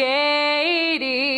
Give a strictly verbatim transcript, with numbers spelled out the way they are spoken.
skating.